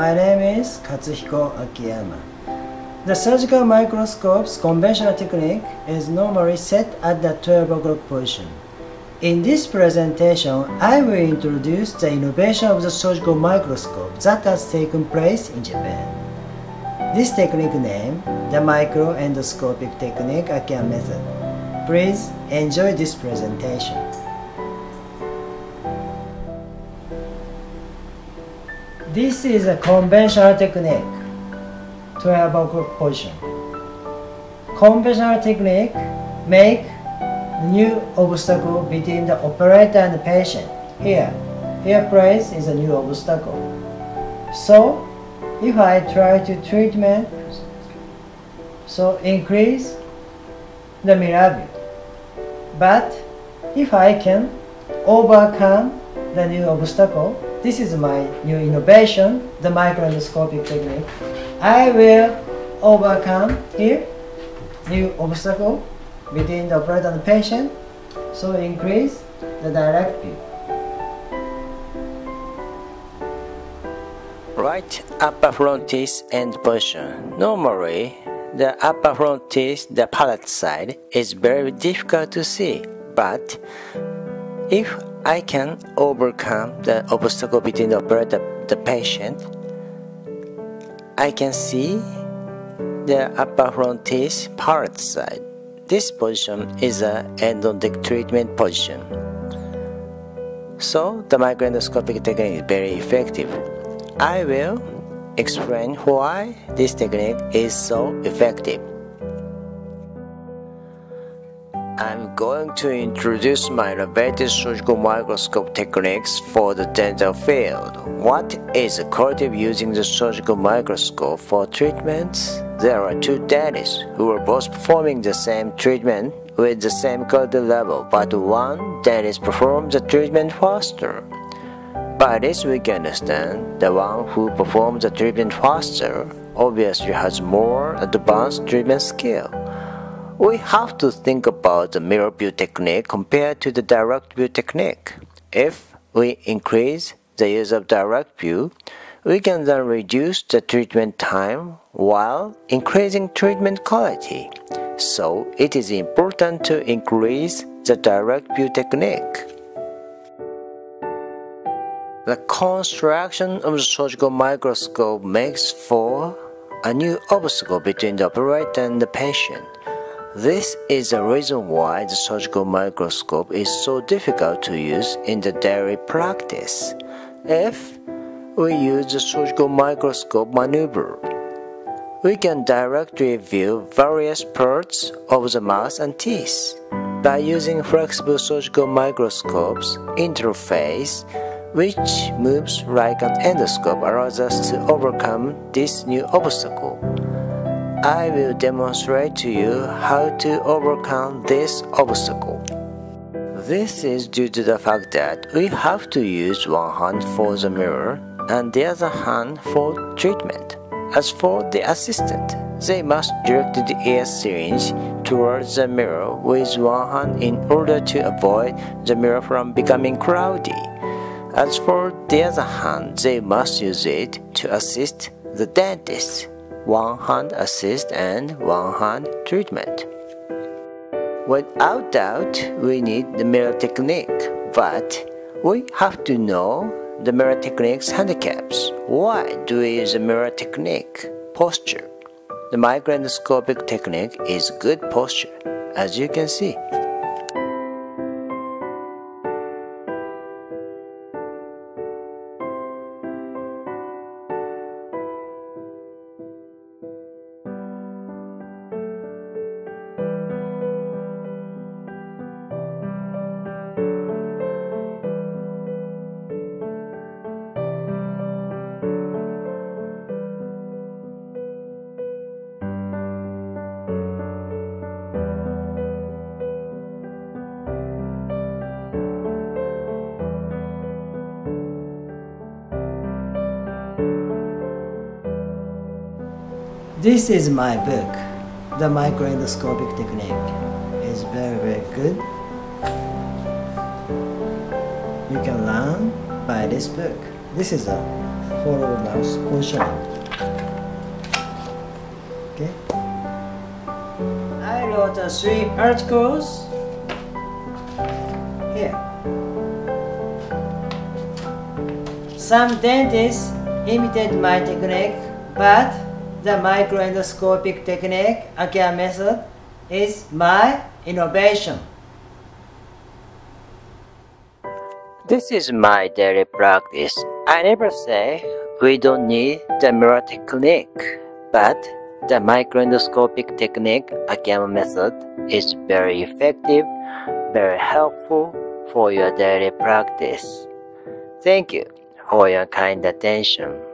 My name is Katsuhiko Akiyama. The surgical microscope's conventional technique is normally set at the 12 o'clock position. In this presentation, I will introduce the innovation of the surgical microscope that has taken place in Japan. This technique name, the Micro Endoscopic Technique Akiyama Method. Please enjoy this presentation. This is a conventional technique, 12 o'clock position. Conventional technique make new obstacle between the operator and the patient. Here place is a new obstacle. So, if I try to treatment, so increase the mirror view. But if I can overcome the new obstacle, this is my new innovation, the microendoscopic technique. I will overcome here new obstacle between the operator and the patient, so increase the direct view. Right upper front teeth end position. Normally, the upper front teeth, the palate side, is very difficult to see, but if I can overcome the obstacle between the operator and the patient, I can see the upper front teeth palate side. This position is an endodontic treatment position. So the microendoscopic technique is very effective. I will explain why this technique is so effective. I'm going to introduce my innovative surgical microscope techniques for the dental field. What is the quality of using the surgical microscope for treatments? There are two dentists who are both performing the same treatment with the same quality level, but one dentist performs the treatment faster. By this we can understand the one who performs the treatment faster obviously has more advanced treatment skill. We have to think about the mirror view technique compared to the direct view technique. If we increase the use of direct view, we can then reduce the treatment time while increasing treatment quality. So it is important to increase the direct view technique. The construction of the surgical microscope makes for a new obstacle between the operator and the patient. This is the reason why the surgical microscope is so difficult to use in the daily practice. If we use the surgical microscope maneuver, we can directly view various parts of the mouth and teeth. By using flexible surgical microscope's interface, which moves like an endoscope, allows us to overcome this new obstacle. I will demonstrate to you how to overcome this obstacle. This is due to the fact that we have to use one hand for the mirror and the other hand for treatment. As for the assistant, they must direct the air syringe towards the mirror with one hand in order to avoid the mirror from becoming cloudy. As for the other hand, they must use it to assist the dentist. One hand assist and one hand treatment. Without doubt, we need the mirror technique, but we have to know the mirror technique's handicaps. Why do we use the mirror technique? Posture. The microendoscopic technique is good posture, as you can see. This is my book, The Microendoscopic Technique. It's very good. You can learn by this book. This is a follow mouse positioning. Okay. I wrote three particles here. Some dentists imitate my technique, but the microendoscopic technique, Akiyama method, is my innovation. This is my daily practice. I never say we don't need the mirror technique, but the microendoscopic technique, Akiyama method, is very effective, very helpful for your daily practice. Thank you for your kind attention.